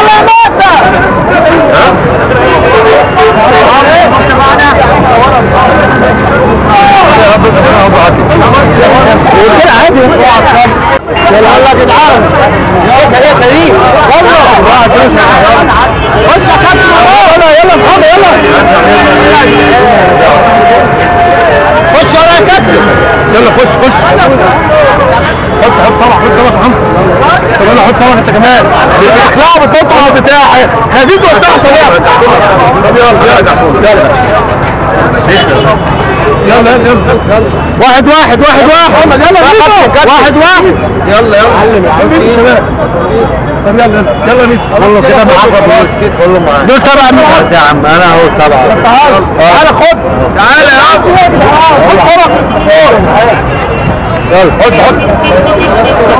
يلا خش خش حط صباح طب يلا حط صباح انت كمان اطلعوا بالقطعه بتاع خديته بتاع صباح طب يلا يلا يلا واحد واحد واحد واحد يلا واحد واحد يلا يا معلم يا عم طب يلا يلا والله كده معاك خلاص كده كله معاك دول تبع مين يا عم انا اهو تبعك تعالى خد تعالى يا عم خد يلا حط